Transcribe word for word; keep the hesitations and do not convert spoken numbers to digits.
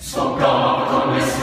Sopra natura.